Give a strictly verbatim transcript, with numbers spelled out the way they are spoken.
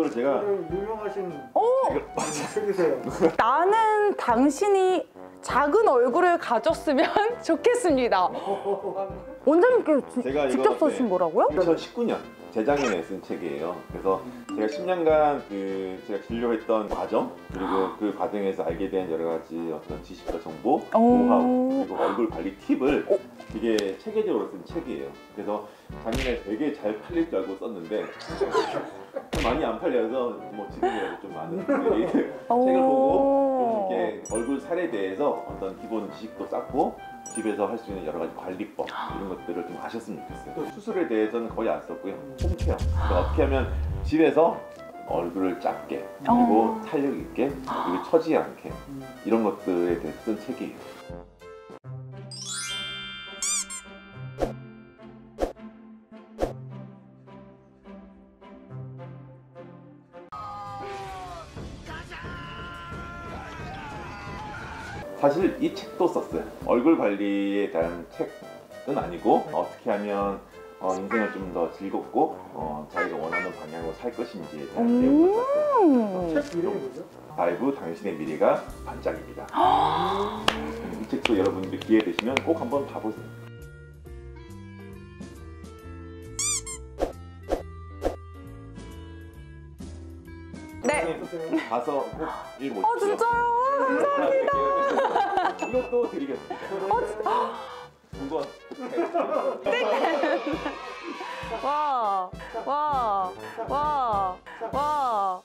그거를 제가 유명하신 책이세요. 나는 당신이 작은 얼굴을 가졌으면 좋겠습니다. 원장님께 제가 직접 써주신 거라고요? 이천십구 년 재작년에 쓴 책이에요. 그래서 제가 십 년간 그 제가 진료했던 과정, 그리고 그 과정에서 알게 된 여러 가지 어떤 지식과 정보, 노하우, 그리고 얼굴 관리 팁을 되게 체계적으로 쓴 책이에요. 그래서 작년에 되게 잘 팔릴 줄 알고 썼는데 많이 안 팔려서 뭐 지금이라도 좀 많은 분들이 책을 보고 좀 이렇게 얼굴 살에 대해서 어떤 기본 지식도 쌓고 집에서 할 수 있는 여러 가지 관리법 이런 것들을 좀 아셨으면 좋겠어요. 또 수술에 대해서는 거의 안 썼고요. 홈 케어, 그러니까 어떻게 하면 집에서 얼굴을 작게 그리고 탄력 있게 그리고 처지지 않게 이런 것들에 대해서 쓴 책이에요. 사실 이 책도 썼어요. 얼굴 관리에 대한 책은 아니고 어떻게 하면 어, 인생을 좀 더 즐겁고 어, 자기가 원하는 방향으로 살 것인지에 대한 내용을 썼어요. 책 이름이 뭐죠? 바이브 당신의 미래가 반짝입니다. 이 책도 여러분들 기회 되시면 꼭 한번 봐보세요. 네! 가서 꼭 읽어보시죠. 아 진짜요? 감사합니다. 이것도 드리겠습니다. 이건. 와, 와, 와, 와.